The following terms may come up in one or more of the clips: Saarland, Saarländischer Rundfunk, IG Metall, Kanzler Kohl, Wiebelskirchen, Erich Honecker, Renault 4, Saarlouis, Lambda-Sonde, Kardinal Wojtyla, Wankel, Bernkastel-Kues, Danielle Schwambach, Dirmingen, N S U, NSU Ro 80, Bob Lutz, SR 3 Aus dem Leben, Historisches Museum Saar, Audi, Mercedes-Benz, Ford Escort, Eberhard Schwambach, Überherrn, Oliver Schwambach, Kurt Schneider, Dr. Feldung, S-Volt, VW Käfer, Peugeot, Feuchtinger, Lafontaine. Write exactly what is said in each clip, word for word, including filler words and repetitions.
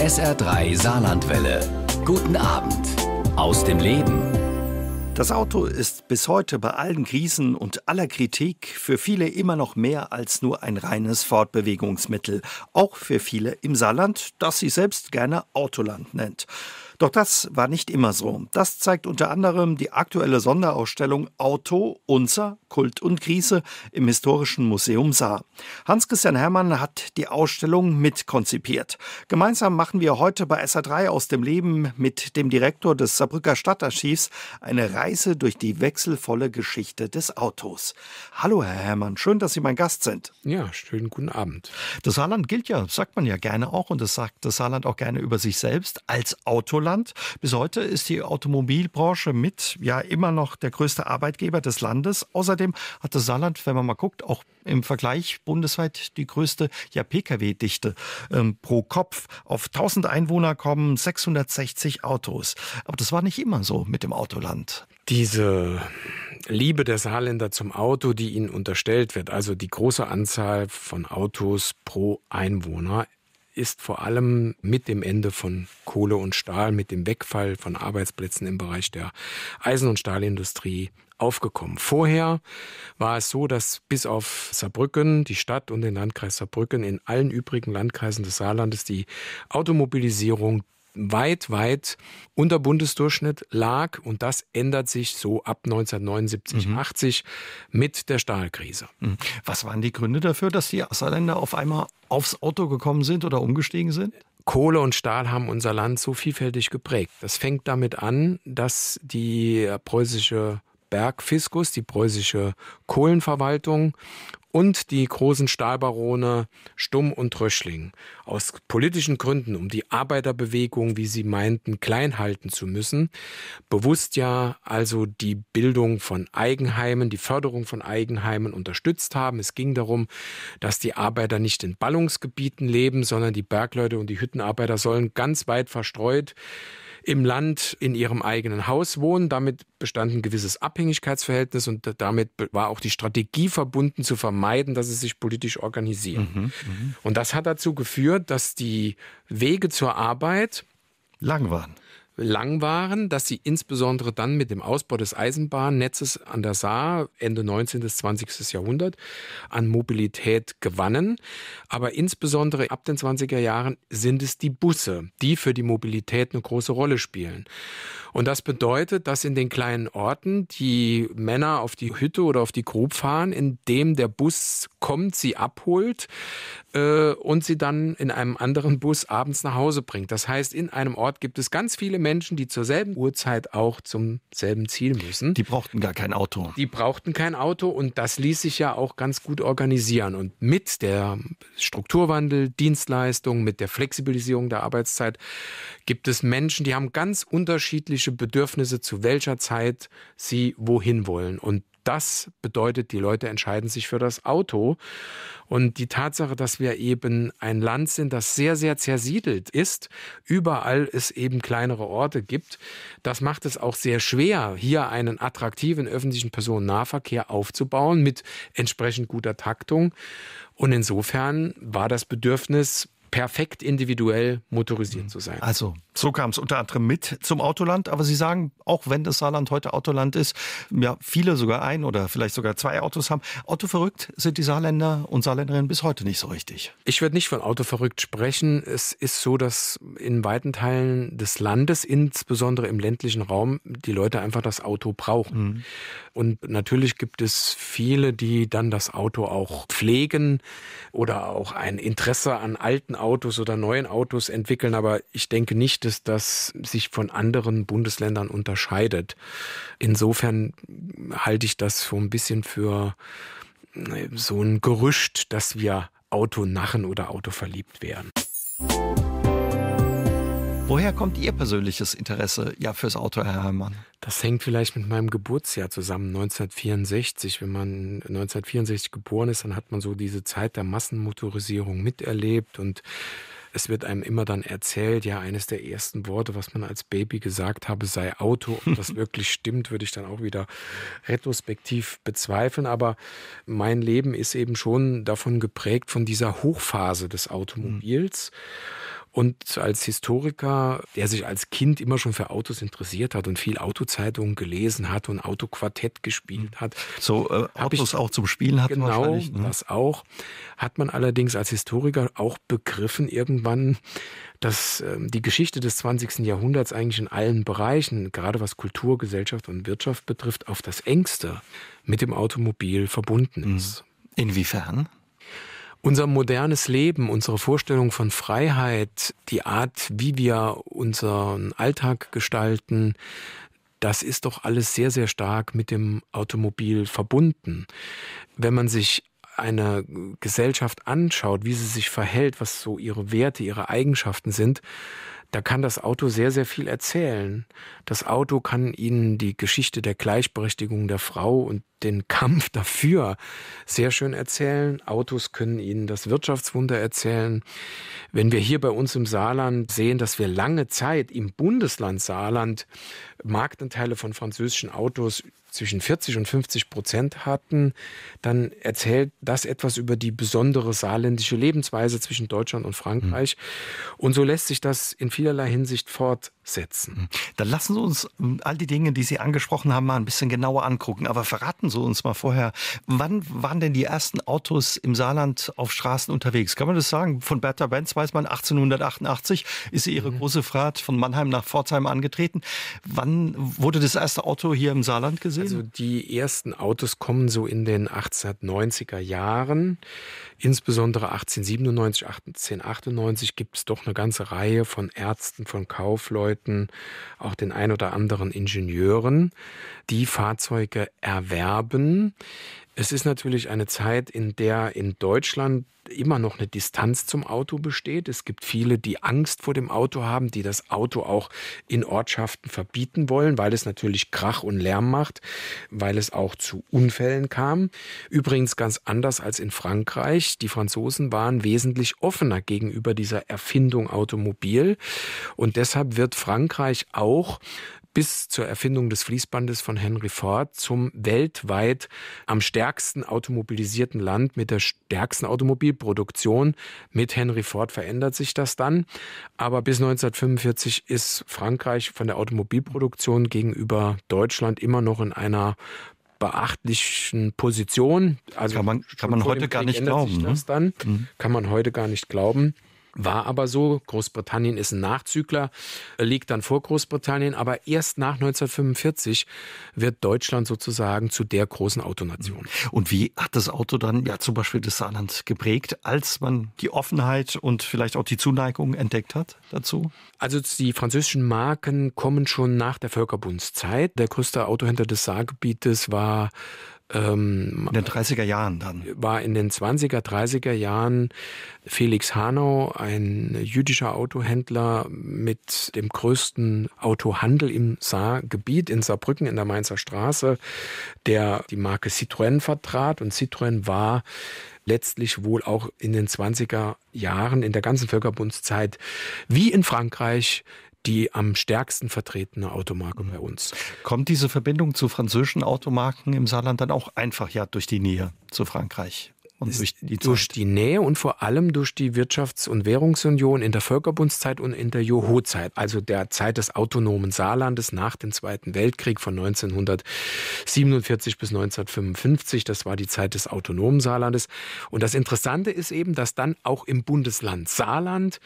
S R drei Saarlandwelle. Guten Abend. Aus dem Leben. Das Auto ist bis heute bei allen Krisen und aller Kritik für viele immer noch mehr als nur ein reines Fortbewegungsmittel. Auch für viele im Saarland, das sich selbst gerne Autoland nennt. Doch das war nicht immer so. Das zeigt unter anderem die aktuelle Sonderausstellung Auto, unser Kult und Krise im Historischen Museum Saar. Hans-Christian Herrmann hat die Ausstellung mitkonzipiert. Gemeinsam machen wir heute bei S R drei aus dem Leben mit dem Direktor des Saarbrücker Stadtarchivs eine Reise durch die wechselvolle Geschichte des Autos. Hallo Herr Herrmann, schön, dass Sie mein Gast sind. Ja, schönen guten Abend. Das Saarland gilt ja, sagt man ja gerne auch, und das sagt das Saarland auch gerne über sich selbst, als Autoland. Bis heute ist die Automobilbranche mit ja immer noch der größte Arbeitgeber des Landes. Außerdem hat das Saarland, wenn man mal guckt, auch im Vergleich bundesweit die größte ja, Pkw-Dichte ähm, pro Kopf. Auf tausend Einwohner kommen sechshundertsechzig Autos. Aber das war nicht immer so mit dem Autoland. Diese Liebe der Saarländer zum Auto, die ihnen unterstellt wird, also die große Anzahl von Autos pro Einwohner, ist vor allem mit dem Ende von Kohle und Stahl, mit dem Wegfall von Arbeitsplätzen im Bereich der Eisen- und Stahlindustrie aufgekommen. Vorher war es so, dass bis auf Saarbrücken, die Stadt und den Landkreis Saarbrücken, in allen übrigen Landkreisen des Saarlandes die Automobilisierung weit, weit unter Bundesdurchschnitt lag. Und das ändert sich so ab neunzehnhundertneunundsiebzig, mhm. achtzig mit der Stahlkrise. Was waren die Gründe dafür, dass die Saarländer auf einmal aufs Auto gekommen sind oder umgestiegen sind? Kohle und Stahl haben unser Land so vielfältig geprägt. Das fängt damit an, dass die preußische Bergfiskus, die preußische Kohlenverwaltung und die großen Stahlbarone Stumm und Röschling aus politischen Gründen, um die Arbeiterbewegung, wie sie meinten, klein halten zu müssen, bewusst ja also die Bildung von Eigenheimen, die Förderung von Eigenheimen unterstützt haben. Es ging darum, dass die Arbeiter nicht in Ballungsgebieten leben, sondern die Bergleute und die Hüttenarbeiter sollen ganz weit verstreut im Land in ihrem eigenen Haus wohnen. Damit bestand ein gewisses Abhängigkeitsverhältnis und damit war auch die Strategie verbunden, zu vermeiden, dass sie sich politisch organisieren. Mhm, mh. Und das hat dazu geführt, dass die Wege zur Arbeit lang waren. lang waren, dass sie insbesondere dann mit dem Ausbau des Eisenbahnnetzes an der Saar Ende neunzehnten bis zwanzigsten Jahrhundert an Mobilität gewannen. Aber insbesondere ab den zwanziger Jahren sind es die Busse, die für die Mobilität eine große Rolle spielen. Und das bedeutet, dass in den kleinen Orten die Männer auf die Hütte oder auf die Grub fahren, indem der Bus kommt, sie abholt äh, und sie dann in einem anderen Bus abends nach Hause bringt. Das heißt, in einem Ort gibt es ganz viele Menschen, Menschen, die zur selben Uhrzeit auch zum selben Ziel müssen. Die brauchten gar kein Auto. Die brauchten kein Auto und das ließ sich ja auch ganz gut organisieren. Und mit der Strukturwandel, Dienstleistung, mit der Flexibilisierung der Arbeitszeit gibt es Menschen, die haben ganz unterschiedliche Bedürfnisse, zu welcher Zeit sie wohin wollen. Und das bedeutet, die Leute entscheiden sich für das Auto. Und die Tatsache, dass wir eben ein Land sind, das sehr, sehr zersiedelt ist, überall es eben kleinere Orte gibt, das macht es auch sehr schwer, hier einen attraktiven öffentlichen Personennahverkehr aufzubauen mit entsprechend guter Taktung. Und insofern war das Bedürfnis, perfekt individuell motorisiert zu sein. Also, so kam es unter anderem mit zum Autoland. Aber Sie sagen, auch wenn das Saarland heute Autoland ist, ja, viele sogar ein oder vielleicht sogar zwei Autos haben. Autoverrückt sind die Saarländer und Saarländerinnen bis heute nicht so richtig. Ich würde nicht von Autoverrückt sprechen. Es ist so, dass in weiten Teilen des Landes, insbesondere im ländlichen Raum, die Leute einfach das Auto brauchen. Mhm. Und natürlich gibt es viele, die dann das Auto auch pflegen oder auch ein Interesse an alten Autos oder neuen Autos entwickeln, aber ich denke nicht, dass das sich von anderen Bundesländern unterscheidet. Insofern halte ich das so ein bisschen für so ein Gerücht, dass wir Autonarren oder autoverliebt wären. Woher kommt Ihr persönliches Interesse ja fürs Auto, Herr Herrmann? Das hängt vielleicht mit meinem Geburtsjahr zusammen, neunzehnhundertvierundsechzig. Wenn man neunzehnhundertvierundsechzig geboren ist, dann hat man so diese Zeit der Massenmotorisierung miterlebt. Und es wird einem immer dann erzählt, ja, eines der ersten Worte, was man als Baby gesagt habe, sei Auto. Ob das wirklich stimmt, würde ich dann auch wieder retrospektiv bezweifeln. Aber mein Leben ist eben schon davon geprägt, von dieser Hochphase des Automobils. Mhm. Und als Historiker, der sich als Kind immer schon für Autos interessiert hat und viel Autozeitungen gelesen hat und Autoquartett gespielt hat. So äh, Autos ich, auch zum Spielen hatten genau, wahrscheinlich. Genau, ne? Das auch. Hat man allerdings als Historiker auch begriffen irgendwann, dass äh, die Geschichte des zwanzigsten Jahrhunderts eigentlich in allen Bereichen, gerade was Kultur, Gesellschaft und Wirtschaft betrifft, auf das Engste mit dem Automobil verbunden ist. Inwiefern? Unser modernes Leben, unsere Vorstellung von Freiheit, die Art, wie wir unseren Alltag gestalten, das ist doch alles sehr, sehr stark mit dem Automobil verbunden. Wenn man sich eine Gesellschaft anschaut, wie sie sich verhält, was so ihre Werte, ihre Eigenschaften sind, da kann das Auto sehr, sehr viel erzählen. Das Auto kann Ihnen die Geschichte der Gleichberechtigung der Frau und den Kampf dafür sehr schön erzählen. Autos können Ihnen das Wirtschaftswunder erzählen. Wenn wir hier bei uns im Saarland sehen, dass wir lange Zeit im Bundesland Saarland Marktanteile von französischen Autos zwischen vierzig und fünfzig Prozent hatten, dann erzählt das etwas über die besondere saarländische Lebensweise zwischen Deutschland und Frankreich. Mhm. Und so lässt sich das in vielerlei Hinsicht fortsetzen. Dann lassen Sie uns all die Dinge, die Sie angesprochen haben, mal ein bisschen genauer angucken. Aber verraten Sie uns mal vorher, wann waren denn die ersten Autos im Saarland auf Straßen unterwegs? Kann man das sagen? Von Bertha Benz weiß man, achtzehnhundertachtundachtzig ist sie ihre mhm. große Fahrt von Mannheim nach Pforzheim angetreten. Wann wurde das erste Auto hier im Saarland gesehen? Also die ersten Autos kommen so in den achtzehnhundertneunziger Jahren, insbesondere achtzehnhundertsiebenundneunzig, achtzehnhundertachtundneunzig gibt es doch eine ganze Reihe von Ärzten, von Kaufleuten, auch den ein oder anderen Ingenieuren, die Fahrzeuge erwerben. Es ist natürlich eine Zeit, in der in Deutschland immer noch eine Distanz zum Auto besteht. Es gibt viele, die Angst vor dem Auto haben, die das Auto auch in Ortschaften verbieten wollen, weil es natürlich Krach und Lärm macht, weil es auch zu Unfällen kam. Übrigens ganz anders als in Frankreich. Die Franzosen waren wesentlich offener gegenüber dieser Erfindung Automobil. Und deshalb wird Frankreich auch bis zur Erfindung des Fließbandes von Henry Ford zum weltweit am stärksten automobilisierten Land mit der stärksten Automobilproduktion. Mit Henry Ford verändert sich das dann. Aber bis neunzehnhundertfünfundvierzig ist Frankreich von der Automobilproduktion gegenüber Deutschland immer noch in einer beachtlichen Position. Also kann man, kann man heute gar nicht glauben. Ne? Dann. Mhm. Kann man heute gar nicht glauben. War aber so, Großbritannien ist ein Nachzügler, liegt dann vor Großbritannien, aber erst nach neunzehnhundertfünfundvierzig wird Deutschland sozusagen zu der großen Autonation. Und wie hat das Auto dann ja zum Beispiel das Saarland geprägt, als man die Offenheit und vielleicht auch die Zuneigung entdeckt hat dazu? Also die französischen Marken kommen schon nach der Völkerbundszeit. Der größte Autohändler des Saargebietes war in den dreißiger Jahren dann. War in den zwanziger, dreißiger Jahren Felix Hanau, ein jüdischer Autohändler mit dem größten Autohandel im Saargebiet, in Saarbrücken, in der Mainzer Straße, der die Marke Citroën vertrat. Und Citroën war letztlich wohl auch in den zwanziger Jahren, in der ganzen Völkerbundszeit, wie in Frankreich, die am stärksten vertretene Automarke bei uns. Kommt diese Verbindung zu französischen Automarken im Saarland dann auch einfach ja durch die Nähe zu Frankreich? Und durch, die durch die Nähe und vor allem durch die Wirtschafts- und Währungsunion in der Völkerbundszeit und in der Joho-Zeit, also der Zeit des autonomen Saarlandes nach dem Zweiten Weltkrieg von neunzehnhundertsiebenundvierzig bis neunzehnhundertfünfundfünfzig. Das war die Zeit des autonomen Saarlandes. Und das Interessante ist eben, dass dann auch im Bundesland Saarland,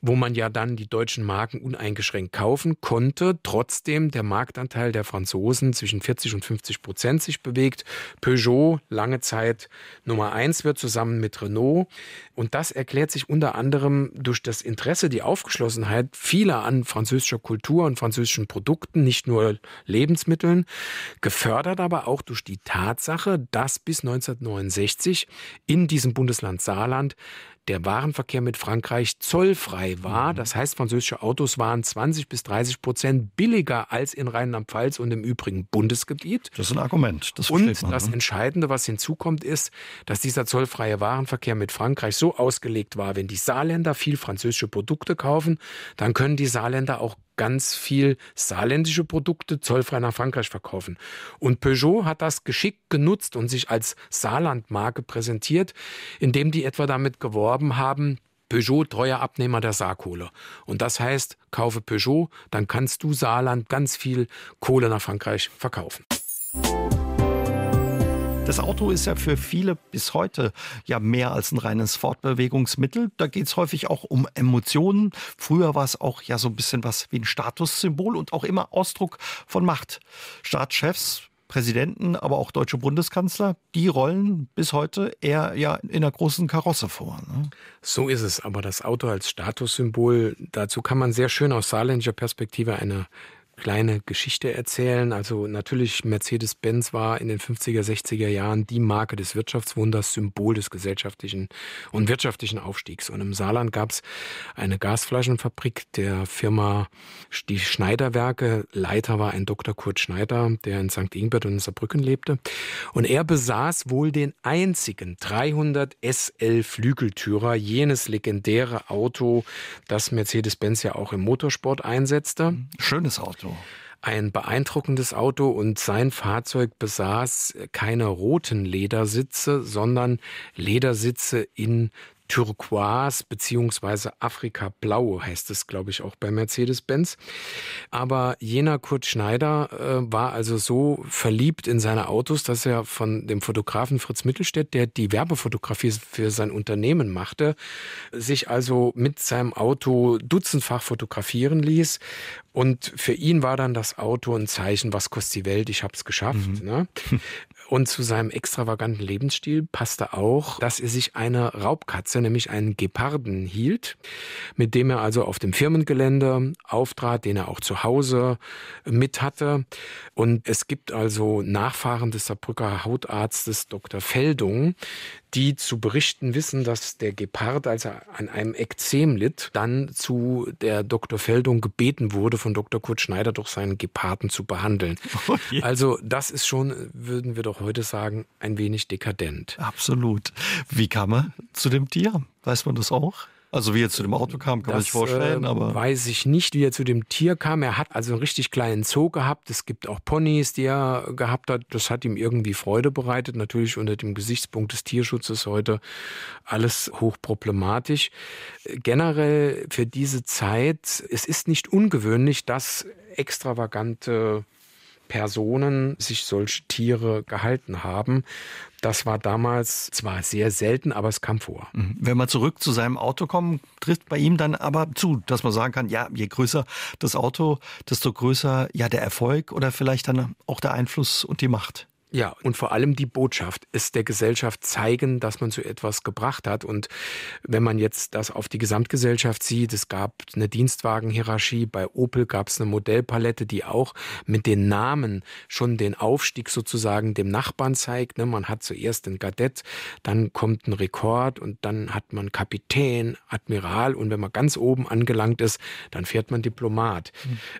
wo man ja dann die deutschen Marken uneingeschränkt kaufen konnte, trotzdem der Marktanteil der Franzosen zwischen vierzig und fünfzig Prozent sich bewegt. Peugeot, lange Zeit Nummer eins wird zusammen mit Renault, und das erklärt sich unter anderem durch das Interesse, die Aufgeschlossenheit vieler an französischer Kultur und französischen Produkten, nicht nur Lebensmitteln, gefördert aber auch durch die Tatsache, dass bis neunzehnhundertneunundsechzig in diesem Bundesland Saarland der Warenverkehr mit Frankreich zollfrei war. Das heißt, französische Autos waren zwanzig bis dreißig Prozent billiger als in Rheinland-Pfalz und im übrigen Bundesgebiet. Das ist ein Argument. Das versteht man, und das Entscheidende, was hinzukommt, ist, dass dieser zollfreie Warenverkehr mit Frankreich so ausgelegt war, wenn die Saarländer viel französische Produkte kaufen, dann können die Saarländer auch ganz viel saarländische Produkte zollfrei nach Frankreich verkaufen. Und Peugeot hat das geschickt genutzt und sich als Saarlandmarke präsentiert, indem die etwa damit geworben haben, Peugeot, treuer Abnehmer der Saarkohle. Und das heißt, kaufe Peugeot, dann kannst du Saarland ganz viel Kohle nach Frankreich verkaufen. Das Auto ist ja für viele bis heute ja mehr als ein reines Fortbewegungsmittel. Da geht es häufig auch um Emotionen. Früher war es auch ja so ein bisschen was wie ein Statussymbol und auch immer Ausdruck von Macht. Staatschefs, Präsidenten, aber auch deutsche Bundeskanzler, die rollen bis heute eher ja in einer großen Karosse vor. Ne? So ist es, aber das Auto als Statussymbol, dazu kann man sehr schön aus saarländischer Perspektive eine kleine Geschichte erzählen. Also natürlich, Mercedes-Benz war in den fünfziger, sechziger Jahren die Marke des Wirtschaftswunders, Symbol des gesellschaftlichen und wirtschaftlichen Aufstiegs. Und im Saarland gab es eine Gasflaschenfabrik der Firma die Schneiderwerke. Leiter war ein Doktor Kurt Schneider, der in Sankt Ingbert und in Saarbrücken lebte. Und er besaß wohl den einzigen dreihundert S L Flügeltürer, jenes legendäre Auto, das Mercedes-Benz ja auch im Motorsport einsetzte. Schönes Auto. Ein beeindruckendes Auto, und sein Fahrzeug besaß keine roten Ledersitze, sondern Ledersitze in Turquoise bzw. Afrika-Blau, heißt es, glaube ich, auch bei Mercedes-Benz. Aber jener Kurt Schneider äh, war also so verliebt in seine Autos, dass er von dem Fotografen Fritz Mittelstedt, der die Werbefotografie für sein Unternehmen machte, sich also mit seinem Auto dutzendfach fotografieren ließ. Und für ihn war dann das Auto ein Zeichen, was kostet die Welt, ich habe es geschafft. Mhm. Ne? Und zu seinem extravaganten Lebensstil passte auch, dass er sich eine Raubkatze, nämlich einen Geparden, hielt, mit dem er also auf dem Firmengelände auftrat, den er auch zu Hause mit hatte. Und es gibt also Nachfahren des Saarbrücker Hautarztes Doktor Feldung, die zu berichten wissen, dass der Gepard, als er an einem Ekzem litt, dann zu der Doktor Feldung gebeten wurde, von Doktor Kurt Schneider doch seinen Geparden zu behandeln. Oh je. Also das ist schon, würden wir doch heute sagen, ein wenig dekadent. Absolut. Wie kam er zu dem Tier? Weiß man das auch? Also wie er zu dem Auto kam, kann das man sich vorstellen. Aber weiß ich nicht, wie er zu dem Tier kam. Er hat also einen richtig kleinen Zoo gehabt. Es gibt auch Ponys, die er gehabt hat. Das hat ihm irgendwie Freude bereitet. Natürlich unter dem Gesichtspunkt des Tierschutzes heute alles hochproblematisch. Generell für diese Zeit, es ist nicht ungewöhnlich, dass extravagante Personen sich solche Tiere gehalten haben. Das war damals zwar sehr selten, aber es kam vor. Wenn man zurück zu seinem Auto kommt, trifft bei ihm dann aber zu, dass man sagen kann, ja, je größer das Auto, desto größer ja der Erfolg oder vielleicht dann auch der Einfluss und die Macht. Ja, und vor allem die Botschaft ist der Gesellschaft zeigen, dass man so etwas gebracht hat. Und wenn man jetzt das auf die Gesamtgesellschaft sieht, es gab eine Dienstwagenhierarchie, bei Opel gab es eine Modellpalette, die auch mit den Namen schon den Aufstieg sozusagen dem Nachbarn zeigt. Man hat zuerst den Kadett, dann kommt ein Rekord und dann hat man Kapitän, Admiral, und wenn man ganz oben angelangt ist, dann fährt man Diplomat.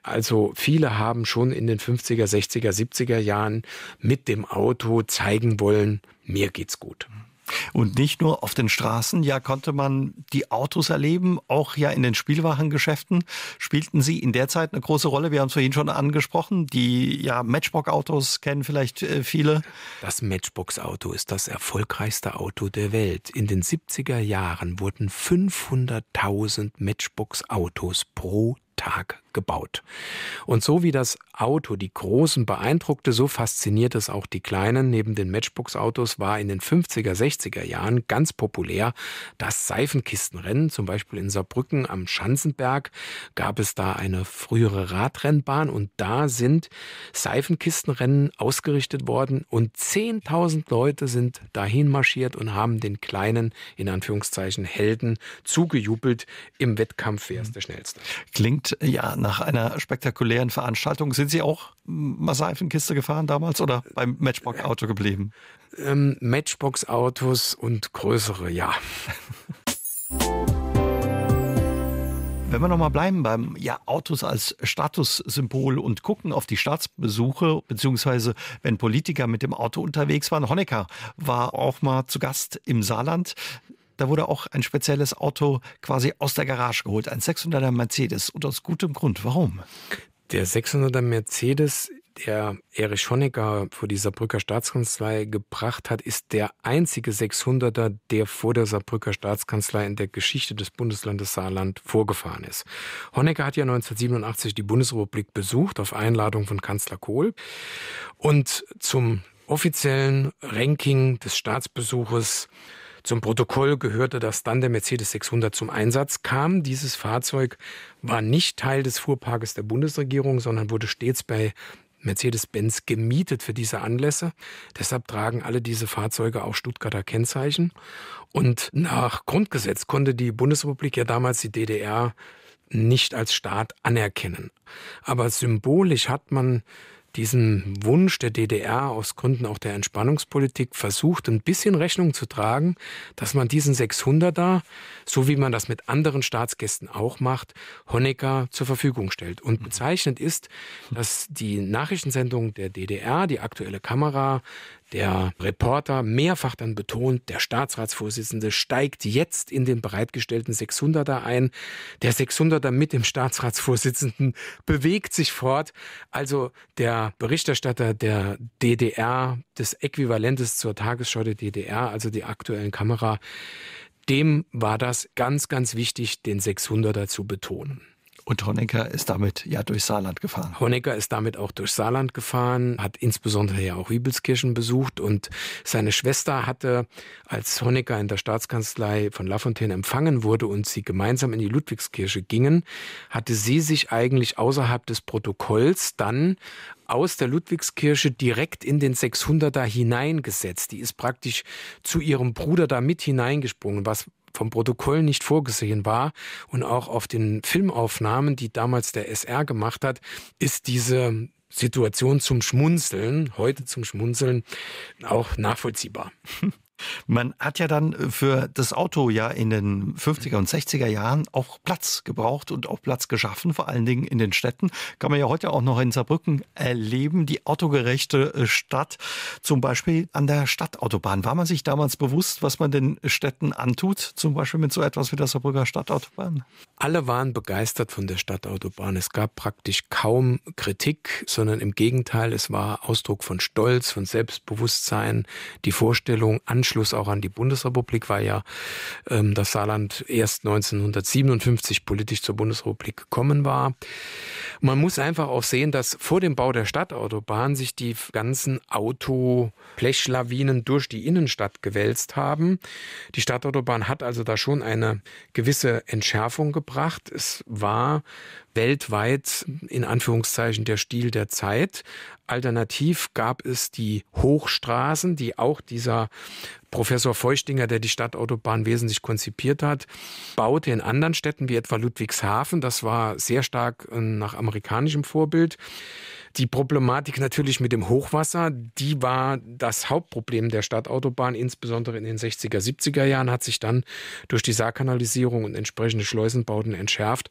Also viele haben schon in den fünfziger, sechziger, siebziger Jahren mit dem Auto zeigen wollen, mir geht's gut. Und nicht nur auf den Straßen, ja, konnte man die Autos erleben, auch ja in den Spielwarengeschäften spielten sie in der Zeit eine große Rolle. Wir haben es vorhin schon angesprochen, die ja Matchbox-Autos kennen vielleicht äh, viele. Das Matchbox-Auto ist das erfolgreichste Auto der Welt. In den siebziger Jahren wurden fünfhunderttausend Matchbox-Autos pro Tag gebaut. Und so wie das Auto die Großen beeindruckte, so fasziniert es auch die Kleinen. Neben den Matchbox-Autos war in den fünfziger, sechziger Jahren ganz populär das Seifenkistenrennen. Zum Beispiel in Saarbrücken am Schanzenberg gab es da eine frühere Radrennbahn, und da sind Seifenkistenrennen ausgerichtet worden, und zehntausend Leute sind dahin marschiert und haben den kleinen, in Anführungszeichen, Helden zugejubelt. Im Wettkampf, wer ist der Schnellste. Klingt ja nach einer spektakulären Veranstaltung. Sind Sie auch mal Seifenkiste gefahren damals oder beim Matchbox-Auto geblieben? Ähm, Matchbox-Autos und größere, ja. Wenn wir nochmal bleiben beim ja, Autos als Statussymbol und gucken auf die Staatsbesuche, beziehungsweise wenn Politiker mit dem Auto unterwegs waren. Honecker war auch mal zu Gast im Saarland. Da wurde auch ein spezielles Auto quasi aus der Garage geholt, ein sechshunderter Mercedes, und aus gutem Grund. Warum? Der sechshunderter Mercedes der Erich Honecker vor die Saarbrücker Staatskanzlei gebracht hat, ist der einzige sechshunderter, der vor der Saarbrücker Staatskanzlei in der Geschichte des Bundeslandes Saarland vorgefahren ist. Honecker hat ja neunzehnhundertsiebenundachtzig die Bundesrepublik besucht, auf Einladung von Kanzler Kohl. Und zum offiziellen Ranking des Staatsbesuches, zum Protokoll gehörte, dass dann der Mercedes sechshundert zum Einsatz kam. Dieses Fahrzeug war nicht Teil des Fuhrparks der Bundesregierung, sondern wurde stets bei Mercedes-Benz gemietet für diese Anlässe. Deshalb tragen alle diese Fahrzeuge auch Stuttgarter Kennzeichen. Und nach Grundgesetz konnte die Bundesrepublik ja damals die D D R nicht als Staat anerkennen. Aber symbolisch hat man diesen Wunsch der D D R aus Gründen auch der Entspannungspolitik versucht, ein bisschen Rechnung zu tragen, dass man diesen sechshunderter, so wie man das mit anderen Staatsgästen auch macht, Honecker zur Verfügung stellt. Und bezeichnend ist, dass die Nachrichtensendung der D D R, die Aktuelle Kamera, der Reporter mehrfach dann betont, der Staatsratsvorsitzende steigt jetzt in den bereitgestellten sechshunderter ein. Der sechshunderter mit dem Staatsratsvorsitzenden bewegt sich fort. Also der Berichterstatter der D D R, des Äquivalentes zur Tagesschau der D D R, also die Aktuellen Kamera, dem war das ganz, ganz wichtig, den sechshunderter zu betonen. Und Honecker ist damit ja durch Saarland gefahren. Honecker ist damit auch durch Saarland gefahren, hat insbesondere ja auch Wiebelskirchen besucht. Und seine Schwester hatte, als Honecker in der Staatskanzlei von Lafontaine empfangen wurde und sie gemeinsam in die Ludwigskirche gingen, hatte sie sich eigentlich außerhalb des Protokolls dann aus der Ludwigskirche direkt in den sechshunderter hineingesetzt. Die ist praktisch zu ihrem Bruder da mit hineingesprungen, was vom Protokoll nicht vorgesehen war. Und auch auf den Filmaufnahmen, die damals der S R gemacht hat, ist diese Situation zum Schmunzeln, heute zum Schmunzeln, auch nachvollziehbar. Man hat ja dann für das Auto ja in den fünfziger und sechziger Jahren auch Platz gebraucht und auch Platz geschaffen, vor allen Dingen in den Städten. Kann man ja heute auch noch in Saarbrücken erleben, die autogerechte Stadt, zum Beispiel an der Stadtautobahn. War man sich damals bewusst, was man den Städten antut, zum Beispiel mit so etwas wie der Saarbrücker Stadtautobahn? Alle waren begeistert von der Stadtautobahn. Es gab praktisch kaum Kritik, sondern im Gegenteil, es war Ausdruck von Stolz, von Selbstbewusstsein, die Vorstellung, Anschluss auch an die Bundesrepublik, war ja ähm, das Saarland erst neunzehnhundertsiebenundfünfzig politisch zur Bundesrepublik gekommen war. Man muss einfach auch sehen, dass vor dem Bau der Stadtautobahn sich die ganzen Auto-Blechlawinen durch die Innenstadt gewälzt haben. Die Stadtautobahn hat also da schon eine gewisse Entschärfung gebracht. Es war weltweit in Anführungszeichen der Stil der Zeit. Alternativ gab es die Hochstraßen, die auch dieser Professor Feuchtinger, der die Stadtautobahn wesentlich konzipiert hat, baute in anderen Städten wie etwa Ludwigshafen. Das war sehr stark nach amerikanischem Vorbild. Die Problematik natürlich mit dem Hochwasser, die war das Hauptproblem der Stadtautobahn, insbesondere in den sechziger, siebziger Jahren, hat sich dann durch die Saarkanalisierung und entsprechende Schleusenbauten entschärft.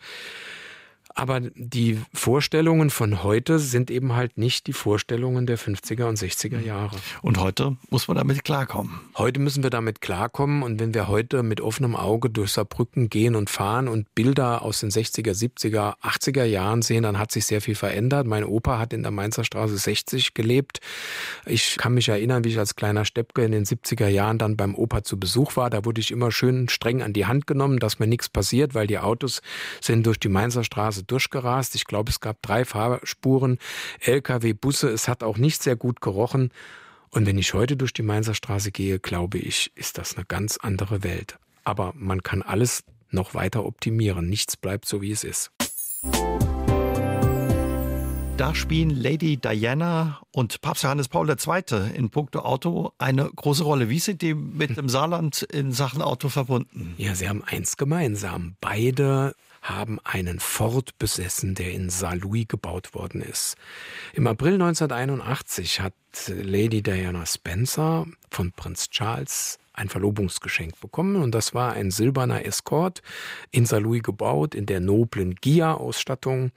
Aber die Vorstellungen von heute sind eben halt nicht die Vorstellungen der fünfziger und sechziger Jahre. Und heute muss man damit klarkommen. Heute müssen wir damit klarkommen. Und wenn wir heute mit offenem Auge durch Saarbrücken gehen und fahren und Bilder aus den sechziger, siebziger, achtziger Jahren sehen, dann hat sich sehr viel verändert. Mein Opa hat in der Mainzer Straße sechzig gelebt. Ich kann mich erinnern, wie ich als kleiner Steppke in den siebziger Jahren dann beim Opa zu Besuch war. Da wurde ich immer schön streng an die Hand genommen, dass mir nichts passiert, weil die Autos sind durch die Mainzer Straße durchgerast. Ich glaube, es gab drei Fahrspuren, L K W, Busse. Es hat auch nicht sehr gut gerochen. Und wenn ich heute durch die Mainzer Straße gehe, glaube ich, ist das eine ganz andere Welt. Aber man kann alles noch weiter optimieren. Nichts bleibt so, wie es ist. Da spielen Lady Diana und Papst Johannes Paul der Zweite in puncto Auto eine große Rolle. Wie sind die mit dem Saarland in Sachen Auto verbunden? Ja, sie haben eins gemeinsam. Beide haben einen Ford besessen, der in Saarlouis gebaut worden ist. Im April neunzehnhunderteinundachtzig hat Lady Diana Spencer von Prinz Charles ein Verlobungsgeschenk bekommen. Und das war ein silberner Escort, in Saarlouis gebaut, in der noblen Gia-Ausstattung.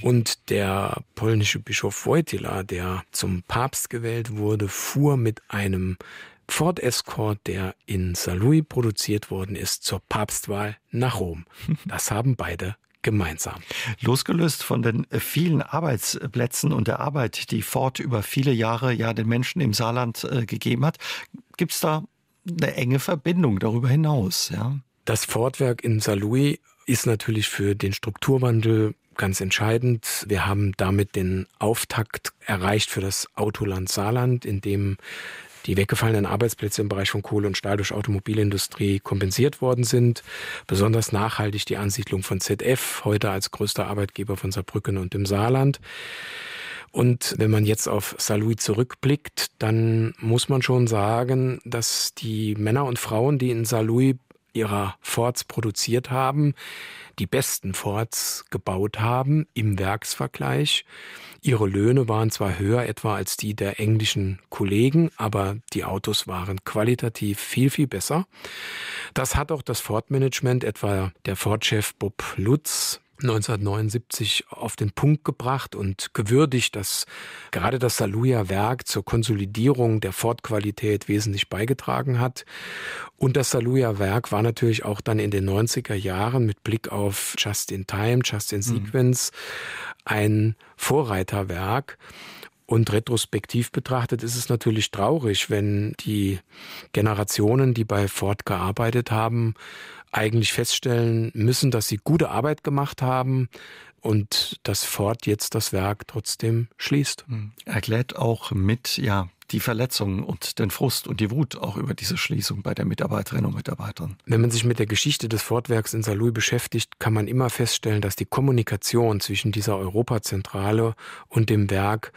Und der polnische Bischof Wojtyla, der zum Papst gewählt wurde, fuhr mit einem Ford Escort, der in Saarlouis produziert worden ist, zur Papstwahl nach Rom. Das haben beide gemeinsam. Losgelöst von den vielen Arbeitsplätzen und der Arbeit, die Ford über viele Jahre ja den Menschen im Saarland äh, gegeben hat, gibt es da eine enge Verbindung darüber hinaus. Ja? Das Ford-Werk in Saarlouis ist natürlich für den Strukturwandel ganz entscheidend. Wir haben damit den Auftakt erreicht für das Autoland Saarland, in dem die weggefallenen Arbeitsplätze im Bereich von Kohle und Stahl durch Automobilindustrie kompensiert worden sind. Besonders nachhaltig die Ansiedlung von Z F, heute als größter Arbeitgeber von Saarbrücken und dem Saarland. Und wenn man jetzt auf Saarlouis zurückblickt, dann muss man schon sagen, dass die Männer und Frauen, die in Saarlouis ihrer Fords produziert haben, die besten Fords gebaut haben im Werksvergleich. Ihre Löhne waren zwar höher etwa als die der englischen Kollegen, aber die Autos waren qualitativ viel, viel besser. Das hat auch das Ford-Management, etwa der Ford-Chef Bob Lutz, neunzehnhundertneunundsiebzig auf den Punkt gebracht und gewürdigt, dass gerade das Saarlouer Werk zur Konsolidierung der Ford-Qualität wesentlich beigetragen hat. Und das Saarlouer Werk war natürlich auch dann in den neunziger Jahren mit Blick auf Just-in-Time, Just-in-Sequence mhm. ein Vorreiterwerk. Und retrospektiv betrachtet ist es natürlich traurig, wenn die Generationen, die bei Ford gearbeitet haben, eigentlich feststellen müssen, dass sie gute Arbeit gemacht haben und dass Ford jetzt das Werk trotzdem schließt. Erklärt auch mit, ja, die Verletzungen und den Frust und die Wut auch über diese Schließung bei der Mitarbeiterinnen und Mitarbeitern. Wenn man sich mit der Geschichte des Ford-Werks in Saarlouis beschäftigt, kann man immer feststellen, dass die Kommunikation zwischen dieser Europazentrale und dem Werk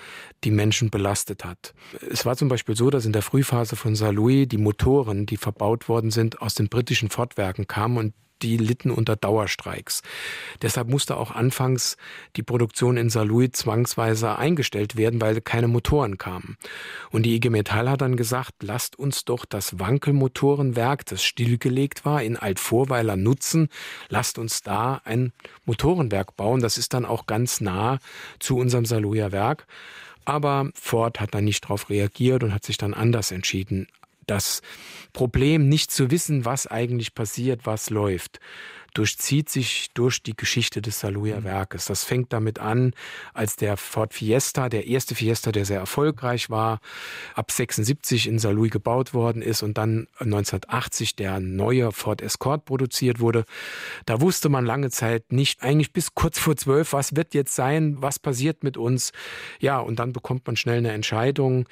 die Menschen belastet hat. Es war zum Beispiel so, dass in der Frühphase von Saarlouis die Motoren, die verbaut worden sind, aus den britischen Ford-Werken kamen und die litten unter Dauerstreiks. Deshalb musste auch anfangs die Produktion in Saarlouis zwangsweise eingestellt werden, weil keine Motoren kamen. Und die I G Metall hat dann gesagt, lasst uns doch das Wankelmotorenwerk, das stillgelegt war, in Altvorweiler nutzen, lasst uns da ein Motorenwerk bauen. Das ist dann auch ganz nah zu unserem Saarlouer Werk. Aber Ford hat dann nicht darauf reagiert und hat sich dann anders entschieden. Das Problem, nicht zu wissen, was eigentlich passiert, was läuft, durchzieht sich durch die Geschichte des Saarlouer Werkes. Das fängt damit an, als der Ford Fiesta, der erste Fiesta, der sehr erfolgreich war, ab sechsundsiebzig in Saarlouis gebaut worden ist und dann neunzehnhundertachtzig der neue Ford Escort produziert wurde. Da wusste man lange Zeit nicht, eigentlich bis kurz vor zwölf, was wird jetzt sein, was passiert mit uns. Ja, und dann bekommt man schnell eine Entscheidung.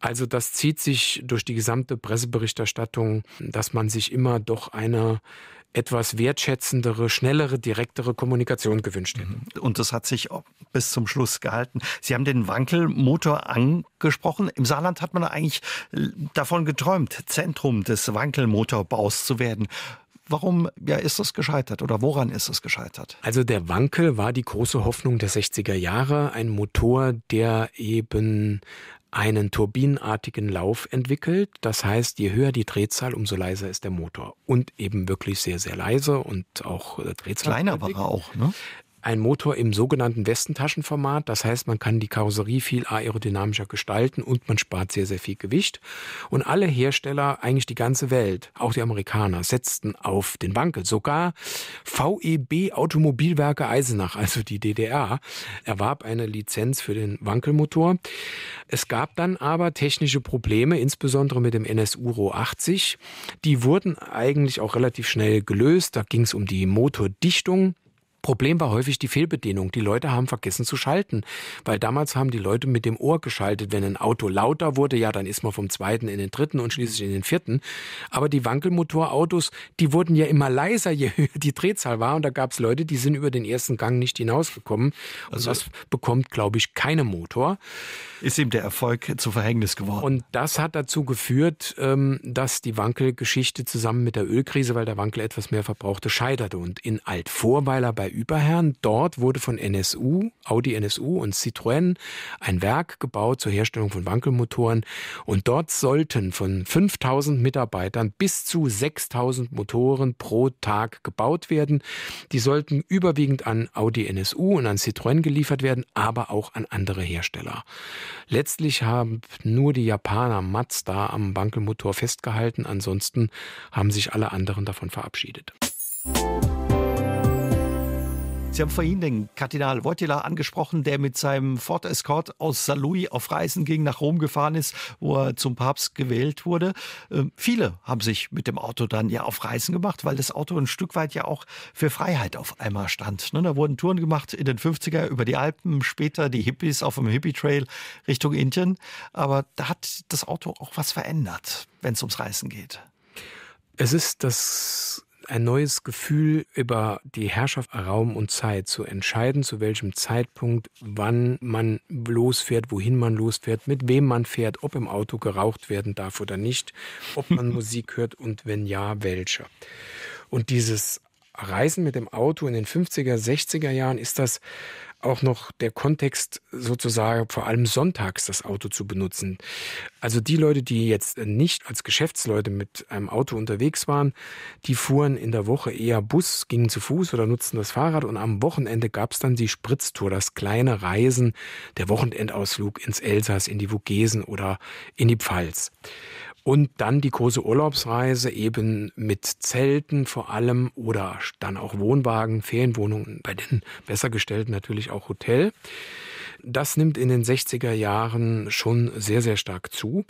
Also das zieht sich durch die gesamte Presseberichterstattung, dass man sich immer doch einer etwas wertschätzendere, schnellere, direktere Kommunikation gewünscht hätte. Und das hat sich auch bis zum Schluss gehalten. Sie haben den Wankelmotor angesprochen. Im Saarland hat man eigentlich davon geträumt, Zentrum des Wankelmotorbaus zu werden. Warum ja, ist das gescheitert oder woran ist es gescheitert? Also der Wankel war die große Hoffnung der sechziger Jahre. Ein Motor, der eben einen turbinenartigen Lauf entwickelt. Das heißt, je höher die Drehzahl, umso leiser ist der Motor. Und eben wirklich sehr, sehr leise und auch Drehzahl. Kleiner war er auch, ne? Ein Motor im sogenannten Westentaschenformat. Das heißt, man kann die Karosserie viel aerodynamischer gestalten und man spart sehr, sehr viel Gewicht. Und alle Hersteller, eigentlich die ganze Welt, auch die Amerikaner, setzten auf den Wankel. Sogar V E B Automobilwerke Eisenach, also die D D R, erwarb eine Lizenz für den Wankelmotor. Es gab dann aber technische Probleme, insbesondere mit dem N S U Ro achtzig. Die wurden eigentlich auch relativ schnell gelöst. Da ging es um die Motordichtung. Problem war häufig die Fehlbedienung. Die Leute haben vergessen zu schalten, weil damals haben die Leute mit dem Ohr geschaltet. Wenn ein Auto lauter wurde, ja, dann ist man vom zweiten in den dritten und schließlich in den vierten. Aber die Wankelmotorautos, die wurden ja immer leiser, je höher die Drehzahl war. Und da gab es Leute, die sind über den ersten Gang nicht hinausgekommen. Und also das bekommt, glaube ich, keinen Motor. Ist ihm der Erfolg zu Verhängnis geworden. Und das hat dazu geführt, dass die Wankelgeschichte zusammen mit der Ölkrise, weil der Wankel etwas mehr verbrauchte, scheiterte. Und in Altvorweiler bei Überherrn, dort wurde von N S U, Audi N S U und Citroën ein Werk gebaut zur Herstellung von Wankelmotoren. Und dort sollten von fünftausend Mitarbeitern bis zu sechstausend Motoren pro Tag gebaut werden. Die sollten überwiegend an Audi N S U und an Citroën geliefert werden, aber auch an andere Hersteller. Letztlich haben nur die Japaner Mazda am Wankelmotor festgehalten. Ansonsten haben sich alle anderen davon verabschiedet. Sie haben vorhin den Kardinal Wojtyla angesprochen, der mit seinem Ford Escort aus Saar Louis auf Reisen ging, nach Rom gefahren ist, wo er zum Papst gewählt wurde. Ähm, viele haben sich mit dem Auto dann ja auf Reisen gemacht, weil das Auto ein Stück weit ja auch für Freiheit auf einmal stand. Ne, da wurden Touren gemacht in den fünfziger über die Alpen, später die Hippies auf dem Hippie-Trail Richtung Indien. Aber da hat das Auto auch was verändert, wenn es ums Reisen geht. Es ist das ein neues Gefühl über die Herrschaft Raum und Zeit, zu entscheiden, zu welchem Zeitpunkt, wann man losfährt, wohin man losfährt, mit wem man fährt, ob im Auto geraucht werden darf oder nicht, ob man Musik hört und wenn ja, welche. Und dieses Reisen mit dem Auto in den fünfziger, sechziger Jahren ist das auch noch der Kontext sozusagen, vor allem sonntags das Auto zu benutzen. Also die Leute, die jetzt nicht als Geschäftsleute mit einem Auto unterwegs waren, die fuhren in der Woche eher Bus, gingen zu Fuß oder nutzten das Fahrrad und am Wochenende gab es dann die Spritztour, das kleine Reisen, der Wochenendausflug ins Elsass, in die Vogesen oder in die Pfalz. Und dann die große Urlaubsreise eben mit Zelten vor allem oder dann auch Wohnwagen, Ferienwohnungen, bei den Bessergestellten natürlich auch Hotel. Das nimmt in den sechziger Jahren schon sehr, sehr stark zu.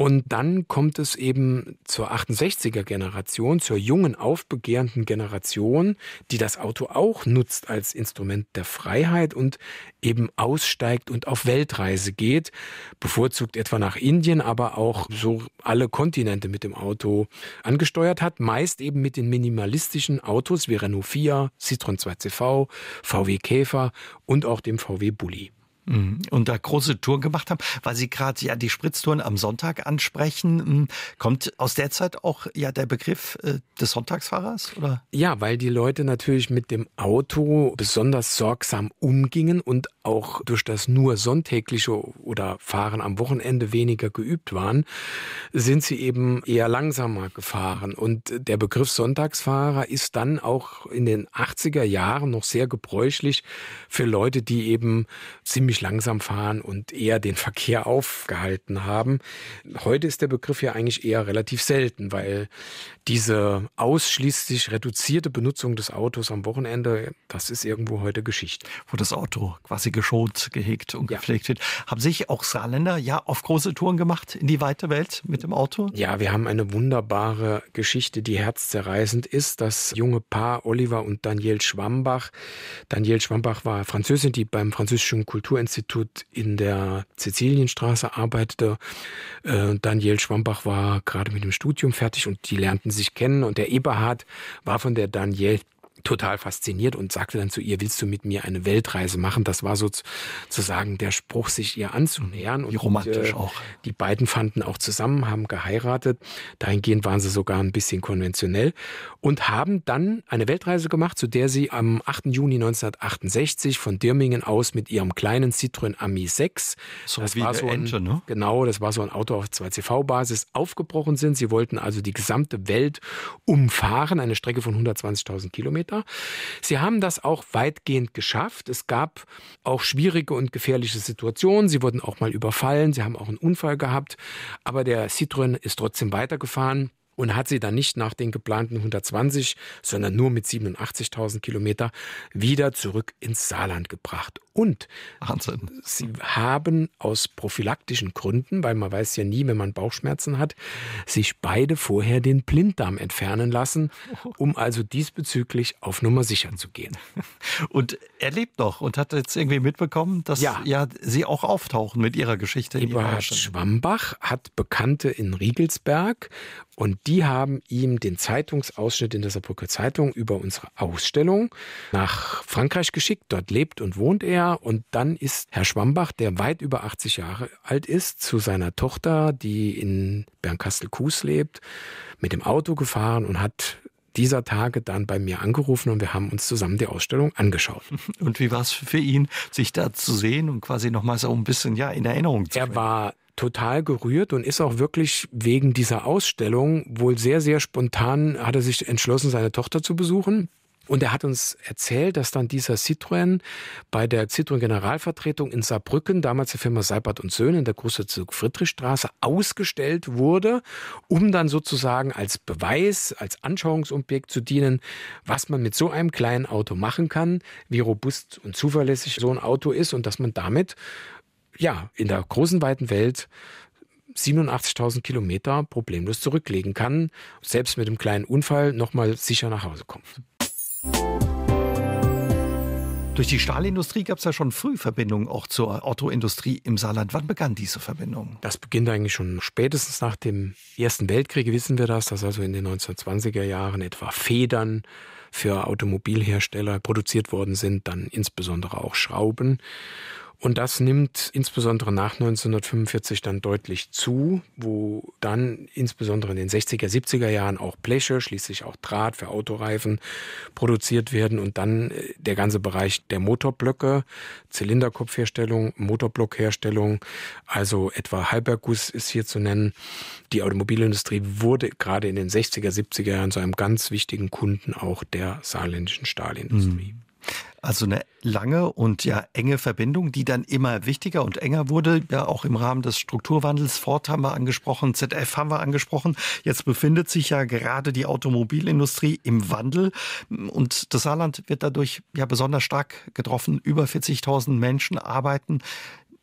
Und dann kommt es eben zur achtundsechziger-Generation, zur jungen, aufbegehrenden Generation, die das Auto auch nutzt als Instrument der Freiheit und eben aussteigt und auf Weltreise geht, bevorzugt etwa nach Indien, aber auch so alle Kontinente mit dem Auto angesteuert hat, meist eben mit den minimalistischen Autos wie Renault vier, Citroën zwei C V, V W Käfer und auch dem V W Bulli. Und da große Touren gemacht haben, weil Sie gerade ja die Spritztouren am Sonntag ansprechen, kommt aus der Zeit auch ja der Begriff äh, des Sonntagsfahrers, oder? Ja, weil die Leute natürlich mit dem Auto besonders sorgsam umgingen und auch durch das nur sonntägliche oder Fahren am Wochenende weniger geübt waren, sind sie eben eher langsamer gefahren. Und der Begriff Sonntagsfahrer ist dann auch in den achtziger Jahren noch sehr gebräuchlich für Leute, die eben ziemlich langsam fahren und eher den Verkehr aufgehalten haben. Heute ist der Begriff ja eigentlich eher relativ selten, weil diese ausschließlich reduzierte Benutzung des Autos am Wochenende, das ist irgendwo heute Geschichte. Wo das Auto quasi geschont, gehegt und gepflegt wird. Ja. Haben sich auch Saarländer ja auf große Touren gemacht in die weite Welt mit dem Auto? Ja, wir haben eine wunderbare Geschichte, die herzzerreißend ist. Das junge Paar Oliver und Danielle Schwambach. Danielle Schwambach war Französin, die beim französischen Kultur Institut in der Sizilienstraße arbeitete. Äh, Danielle Schwambach war gerade mit dem Studium fertig und die lernten sich kennen. Und der Eberhard war von der Danielle total fasziniert und sagte dann zu ihr, willst du mit mir eine Weltreise machen? Das war sozusagen der Spruch, sich ihr anzunähern. Und wie romantisch auch. Die beiden fanden auch zusammen, haben geheiratet. Dahingehend waren sie sogar ein bisschen konventionell und haben dann eine Weltreise gemacht, zu der sie am achten Juni neunzehnhundertachtundsechzig von Dirmingen aus mit ihrem kleinen Citroën Ami sechs, so das wie war so ein, Ente, ne? Genau, das war so ein Auto auf zwei C V-Basis, aufgebrochen sind. Sie wollten also die gesamte Welt umfahren, eine Strecke von hundertzwanzigtausend Kilometern. Sie haben das auch weitgehend geschafft. Es gab auch schwierige und gefährliche Situationen. Sie wurden auch mal überfallen. Sie haben auch einen Unfall gehabt. Aber der Citroën ist trotzdem weitergefahren und hat sie dann nicht nach den geplanten hundertzwanzig, sondern nur mit siebenundachtzigtausend Kilometer wieder zurück ins Saarland gebracht. Und Wahnsinn. Sie haben aus prophylaktischen Gründen, weil man weiß ja nie, wenn man Bauchschmerzen hat, sich beide vorher den Blinddarm entfernen lassen, um also diesbezüglich auf Nummer sicher zu gehen. Und er lebt noch und hat jetzt irgendwie mitbekommen, dass ja, ja Sie auch auftauchen mit Ihrer Geschichte. Eberhard Schwambach hat Bekannte in Riegelsberg und die haben ihm den Zeitungsausschnitt in der Saarbrücker Zeitung über unsere Ausstellung nach Frankreich geschickt. Dort lebt und wohnt er. Und dann ist Herr Schwambach, der weit über achtzig Jahre alt ist, zu seiner Tochter, die in Bernkastel-Kues lebt, mit dem Auto gefahren und hat dieser Tage dann bei mir angerufen und wir haben uns zusammen die Ausstellung angeschaut. Und wie war es für ihn, sich da zu sehen und quasi nochmal so ein bisschen ja, in Erinnerung zu bringen? Er war total gerührt und ist auch wirklich wegen dieser Ausstellung wohl sehr, sehr spontan, hat er sich entschlossen, seine Tochter zu besuchen. Und er hat uns erzählt, dass dann dieser Citroën bei der Citroën-Generalvertretung in Saarbrücken, damals die Firma Seibert und Söhne in der Großherzog-Friedrich-Straße, ausgestellt wurde, um dann sozusagen als Beweis, als Anschauungsobjekt zu dienen, was man mit so einem kleinen Auto machen kann, wie robust und zuverlässig so ein Auto ist und dass man damit ja in der großen, weiten Welt siebenundachtzigtausend Kilometer problemlos zurücklegen kann, selbst mit einem kleinen Unfall nochmal sicher nach Hause kommt. Durch die Stahlindustrie gab es ja schon früh Verbindungen auch zur Autoindustrie im Saarland. Wann begann diese Verbindung? Das beginnt eigentlich schon spätestens nach dem Ersten Weltkrieg, wissen wir das, dass also in den neunzehnhundertzwanziger Jahren etwa Federn für Automobilhersteller produziert worden sind, dann insbesondere auch Schrauben. Und das nimmt insbesondere nach neunzehnhundertfünfundvierzig dann deutlich zu, wo dann insbesondere in den sechziger, siebziger Jahren auch Bleche, schließlich auch Draht für Autoreifen produziert werden und dann der ganze Bereich der Motorblöcke, Zylinderkopfherstellung, Motorblockherstellung, also etwa Halberguss ist hier zu nennen. Die Automobilindustrie wurde gerade in den sechziger, siebziger Jahren zu einem ganz wichtigen Kunden auch der saarländischen Stahlindustrie. Mhm. Also eine lange und ja enge Verbindung, die dann immer wichtiger und enger wurde, ja auch im Rahmen des Strukturwandels. Ford haben wir angesprochen, Z F haben wir angesprochen. Jetzt befindet sich ja gerade die Automobilindustrie im Wandel und das Saarland wird dadurch ja besonders stark getroffen. Über vierzigtausend Menschen arbeiten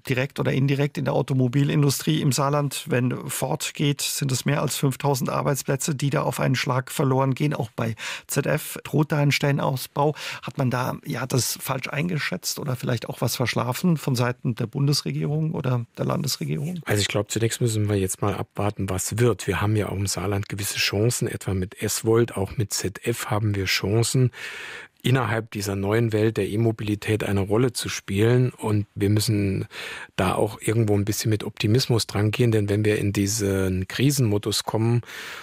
direkt oder indirekt in der Automobilindustrie im Saarland. Wenn Ford geht, sind es mehr als fünftausend Arbeitsplätze, die da auf einen Schlag verloren gehen. Auch bei Z F droht da ein Stellenausbau. Hat man da ja das falsch eingeschätzt oder vielleicht auch was verschlafen von Seiten der Bundesregierung oder der Landesregierung? Also ich glaube, zunächst müssen wir jetzt mal abwarten, was wird. Wir haben ja auch im Saarland gewisse Chancen, etwa mit S-Volt, auch mit Z F haben wir Chancen, innerhalb dieser neuen Welt der E-Mobilität eine Rolle zu spielen. Und wir müssen da auch irgendwo ein bisschen mit Optimismus dran gehen, denn wenn wir in diesen Krisenmodus kommen,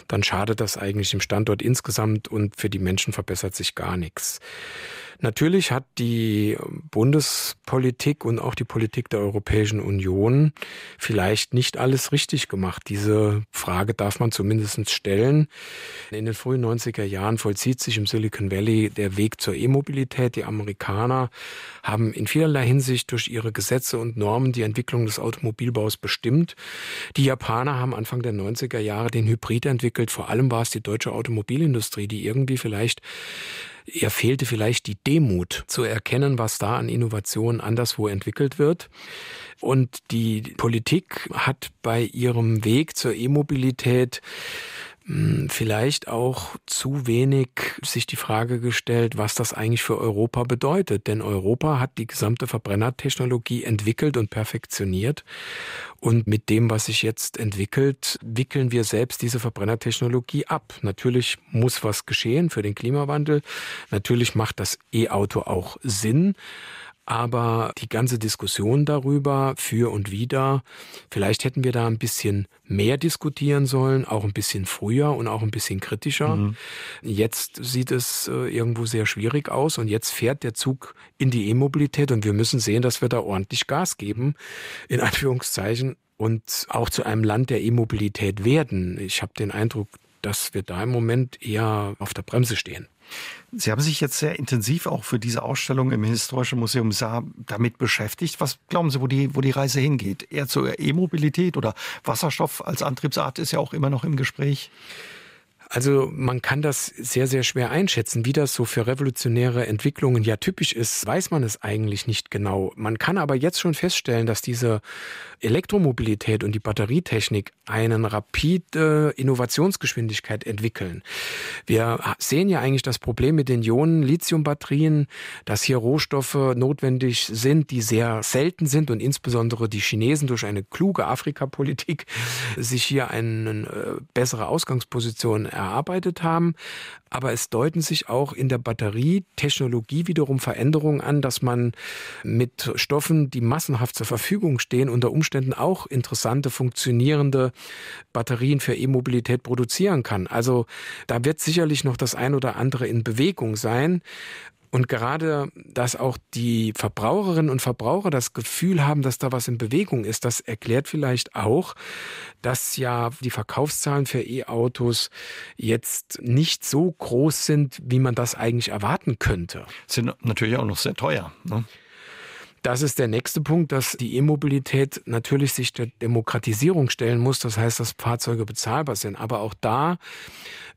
dann schadet das eigentlich dem Standort insgesamt und für die Menschen verbessert sich gar nichts. Natürlich hat die Bundespolitik und auch die Politik der Europäischen Union vielleicht nicht alles richtig gemacht. Diese Frage darf man zumindest stellen. In den frühen neunziger Jahren vollzieht sich im Silicon Valley der Weg zur E-Mobilität. Die Amerikaner haben in vielerlei Hinsicht durch ihre Gesetze und Normen die Entwicklung des Automobilbaus bestimmt. Die Japaner haben Anfang der neunziger Jahre den Hybrid entwickelt. Vor allem war es die deutsche Automobilindustrie, die irgendwie vielleicht Er fehlte vielleicht die Demut zu erkennen, was da an Innovationen anderswo entwickelt wird. Und die Politik hat bei ihrem Weg zur E-Mobilität vielleicht auch zu wenig sich die Frage gestellt, was das eigentlich für Europa bedeutet. Denn Europa hat die gesamte Verbrennertechnologie entwickelt und perfektioniert. Und mit dem, was sich jetzt entwickelt, wickeln wir selbst diese Verbrennertechnologie ab. Natürlich muss was geschehen für den Klimawandel. Natürlich macht das E-Auto auch Sinn. Aber die ganze Diskussion darüber, für und wider, vielleicht hätten wir da ein bisschen mehr diskutieren sollen, auch ein bisschen früher und auch ein bisschen kritischer. Mhm. Jetzt sieht es irgendwo sehr schwierig aus und jetzt fährt der Zug in die E-Mobilität und wir müssen sehen, dass wir da ordentlich Gas geben, in Anführungszeichen, und auch zu einem Land der E-Mobilität werden. Ich habe den Eindruck, dass wir da im Moment eher auf der Bremse stehen. Sie haben sich jetzt sehr intensiv auch für diese Ausstellung im Historischen Museum Saar damit beschäftigt. Was glauben Sie, wo die, wo die Reise hingeht? Eher zur E-Mobilität oder Wasserstoff als Antriebsart ist ja auch immer noch im Gespräch. Also man kann das sehr, sehr schwer einschätzen. Wie das so für revolutionäre Entwicklungen ja typisch ist, weiß man es eigentlich nicht genau. Man kann aber jetzt schon feststellen, dass diese Elektromobilität und die Batterietechnik eine rapide Innovationsgeschwindigkeit entwickeln. Wir sehen ja eigentlich das Problem mit den Ionen-Lithium-Batterien, dass hier Rohstoffe notwendig sind, die sehr selten sind und insbesondere die Chinesen durch eine kluge Afrikapolitik sich hier eine bessere Ausgangsposition erhalten. erarbeitet haben, aber es deuten sich auch in der Batterietechnologie wiederum Veränderungen an, dass man mit Stoffen, die massenhaft zur Verfügung stehen, unter Umständen auch interessante, funktionierende Batterien für E-Mobilität produzieren kann. Also da wird sicherlich noch das ein oder andere in Bewegung sein. Und gerade, dass auch die Verbraucherinnen und Verbraucher das Gefühl haben, dass da was in Bewegung ist, das erklärt vielleicht auch, dass ja die Verkaufszahlen für E-Autos jetzt nicht so groß sind, wie man das eigentlich erwarten könnte. Sind natürlich auch noch sehr teuer, ne? Das ist der nächste Punkt, dass die E-Mobilität natürlich sich der Demokratisierung stellen muss. Das heißt, dass Fahrzeuge bezahlbar sind. Aber auch da,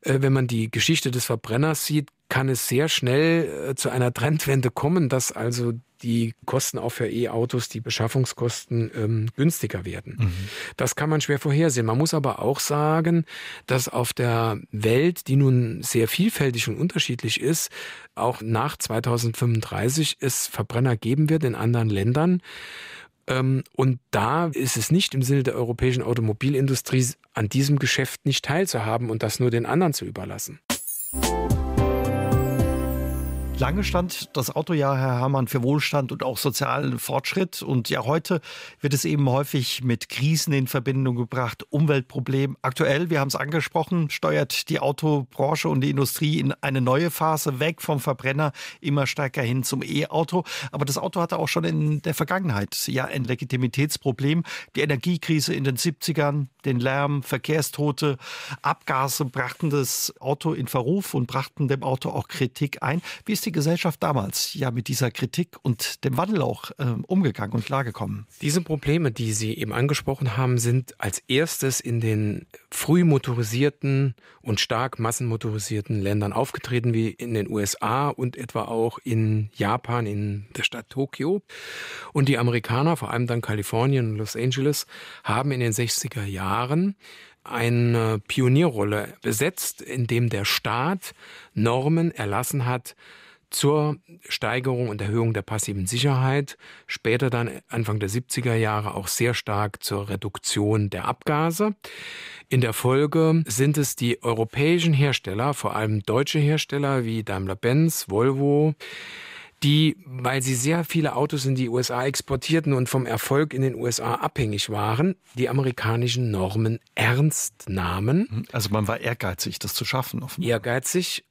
wenn man die Geschichte des Verbrenners sieht, kann es sehr schnell zu einer Trendwende kommen, dass also die Kosten auch für E-Autos, die Beschaffungskosten ähm, günstiger werden. Mhm. Das kann man schwer vorhersehen. Man muss aber auch sagen, dass auf der Welt, die nun sehr vielfältig und unterschiedlich ist, auch nach zweitausendfünfunddreißig es Verbrenner geben wird in anderen Ländern. Ähm, und da ist es nicht im Sinne der europäischen Automobilindustrie, an diesem Geschäft nicht teilzuhaben und das nur den anderen zu überlassen. Lange stand das Auto ja, Herr Herrmann, für Wohlstand und auch sozialen Fortschritt. Und ja, heute wird es eben häufig mit Krisen in Verbindung gebracht, Umweltproblem. Aktuell, wir haben es angesprochen, steuert die Autobranche und die Industrie in eine neue Phase, weg vom Verbrenner, immer stärker hin zum E-Auto. Aber das Auto hatte auch schon in der Vergangenheit ja ein Legitimitätsproblem. Die Energiekrise in den siebzigern, den Lärm, Verkehrstote, Abgase brachten das Auto in Verruf und brachten dem Auto auch Kritik ein. Wie ist die Gesellschaft damals ja mit dieser Kritik und dem Wandel auch äh, umgegangen und klargekommen? Diese Probleme, die Sie eben angesprochen haben, sind als erstes in den früh motorisierten und stark massenmotorisierten Ländern aufgetreten, wie in den U S A und etwa auch in Japan, in der Stadt Tokio. Und die Amerikaner, vor allem dann Kalifornien und Los Angeles, haben in den sechziger Jahren eine Pionierrolle besetzt, indem der Staat Normen erlassen hat zur Steigerung und Erhöhung der passiven Sicherheit, später dann Anfang der siebziger Jahre auch sehr stark zur Reduktion der Abgase. In der Folge sind es die europäischen Hersteller, vor allem deutsche Hersteller wie Daimler-Benz, Volvo, die, weil sie sehr viele Autos in die U S A exportierten und vom Erfolg in den U S A abhängig waren, die amerikanischen Normen ernst nahmen. Also man war ehrgeizig, das zu schaffen. Offenbar. Ehrgeizig.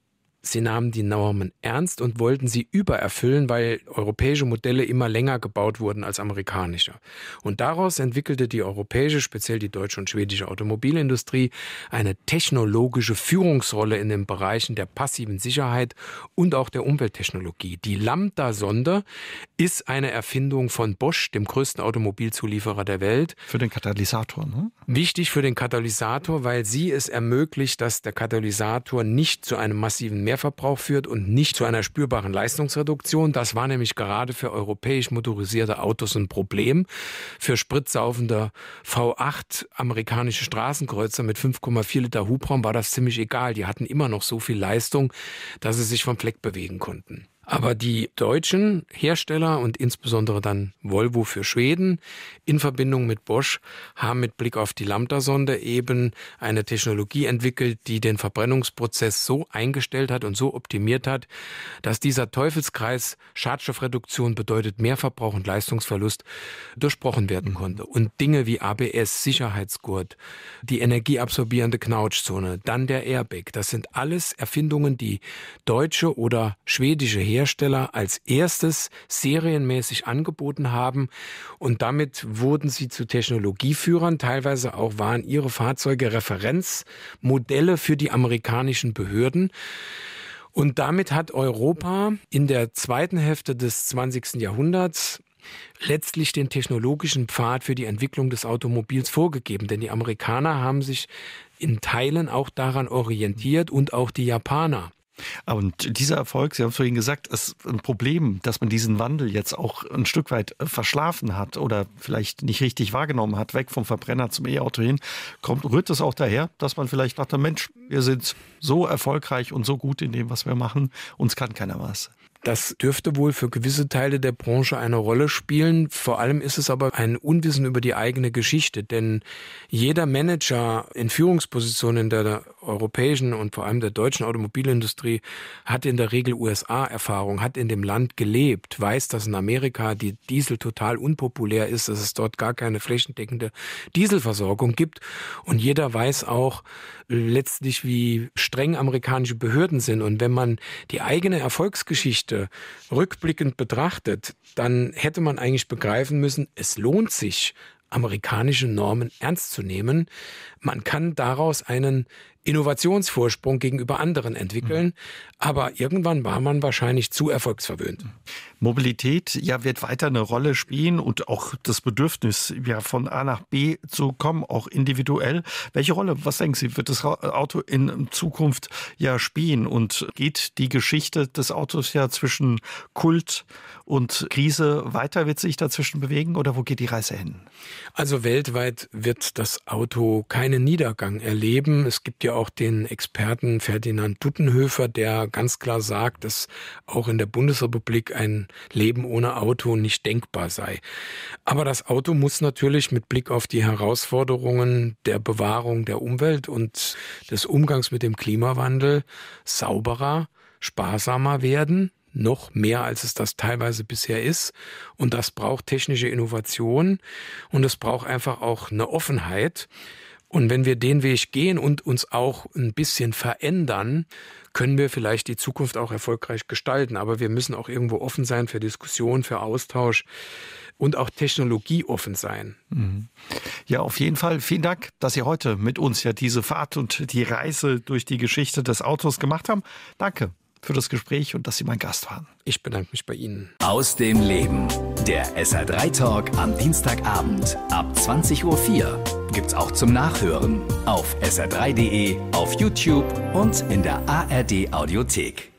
Sie nahmen die Normen ernst und wollten sie übererfüllen, weil europäische Modelle immer länger gebaut wurden als amerikanische. Und daraus entwickelte die europäische, speziell die deutsche und schwedische Automobilindustrie, eine technologische Führungsrolle in den Bereichen der passiven Sicherheit und auch der Umwelttechnologie. Die Lambda-Sonde ist eine Erfindung von Bosch, dem größten Automobilzulieferer der Welt. Für den Katalysator, ne? Wichtig für den Katalysator, weil sie es ermöglicht, dass der Katalysator nicht zu einem massiven Mehr Verbrauch führt und nicht zu einer spürbaren Leistungsreduktion. Das war nämlich gerade für europäisch motorisierte Autos ein Problem. Für spritsaufende V acht amerikanische Straßenkreuzer mit fünf Komma vier Liter Hubraum war das ziemlich egal. Die hatten immer noch so viel Leistung, dass sie sich vom Fleck bewegen konnten. Aber die deutschen Hersteller und insbesondere dann Volvo für Schweden in Verbindung mit Bosch haben mit Blick auf die Lambda-Sonde eben eine Technologie entwickelt, die den Verbrennungsprozess so eingestellt hat und so optimiert hat, dass dieser Teufelskreis Schadstoffreduktion bedeutet Mehrverbrauch und Leistungsverlust durchbrochen werden konnte. Und Dinge wie A B S, Sicherheitsgurt, die energieabsorbierende Knautschzone, dann der Airbag, das sind alles Erfindungen, die deutsche oder schwedische Hersteller Hersteller als erstes serienmäßig angeboten haben und damit wurden sie zu Technologieführern. Teilweise auch waren ihre Fahrzeuge Referenzmodelle für die amerikanischen Behörden. Und damit hat Europa in der zweiten Hälfte des zwanzigsten Jahrhunderts letztlich den technologischen Pfad für die Entwicklung des Automobils vorgegeben. Denn die Amerikaner haben sich in Teilen auch daran orientiert und auch die Japaner. Und dieser Erfolg, Sie haben es vorhin gesagt, ist ein Problem, dass man diesen Wandel jetzt auch ein Stück weit verschlafen hat oder vielleicht nicht richtig wahrgenommen hat, weg vom Verbrenner zum E-Auto hin. Kommt, rührt es auch daher, dass man vielleicht dachte, Mensch, wir sind so erfolgreich und so gut in dem, was wir machen, uns kann keiner was. Das dürfte wohl für gewisse Teile der Branche eine Rolle spielen. Vor allem ist es aber ein Unwissen über die eigene Geschichte. Denn jeder Manager in Führungspositionen der europäischen und vor allem der deutschen Automobilindustrie hat in der Regel U S A-Erfahrung, hat in dem Land gelebt, weiß, dass in Amerika die Diesel total unpopulär ist, dass es dort gar keine flächendeckende Dieselversorgung gibt. Und jeder weiß auch letztlich, wie streng amerikanische Behörden sind. Und wenn man die eigene Erfolgsgeschichte Geschichte rückblickend betrachtet, dann hätte man eigentlich begreifen müssen, es lohnt sich, amerikanische Normen ernst zu nehmen. Man kann daraus einen Innovationsvorsprung gegenüber anderen entwickeln. Mhm. Aber irgendwann war man wahrscheinlich zu erfolgsverwöhnt. Mobilität ja wird weiter eine Rolle spielen und auch das Bedürfnis, ja von A nach B zu kommen, auch individuell. Welche Rolle, was denken Sie, wird das Auto in Zukunft ja spielen? Und geht die Geschichte des Autos ja zwischen Kult und Krise weiter? Wird sich dazwischen bewegen oder wo geht die Reise hin? Also weltweit wird das Auto keinen Niedergang erleben. Es gibt ja auch den Experten Ferdinand Duttenhöfer, der ganz klar sagt, dass auch in der Bundesrepublik ein Leben ohne Auto nicht denkbar sei. Aber das Auto muss natürlich mit Blick auf die Herausforderungen der Bewahrung der Umwelt und des Umgangs mit dem Klimawandel sauberer, sparsamer werden, noch mehr als es das teilweise bisher ist. Und das braucht technische Innovation und es braucht einfach auch eine Offenheit. Und wenn wir den Weg gehen und uns auch ein bisschen verändern, können wir vielleicht die Zukunft auch erfolgreich gestalten. Aber wir müssen auch irgendwo offen sein für Diskussion, für Austausch und auch technologieoffen sein. Mhm. Ja, auf jeden Fall. Vielen Dank, dass Sie heute mit uns ja diese Fahrt und die Reise durch die Geschichte des Autos gemacht haben. Danke für das Gespräch und dass Sie mein Gast waren. Ich bedanke mich bei Ihnen. Aus dem Leben. Der S R drei Talk am Dienstagabend ab zwanzig Uhr vier. Gibt's auch zum Nachhören auf S R drei punkt de, auf YouTube und in der A R D Audiothek.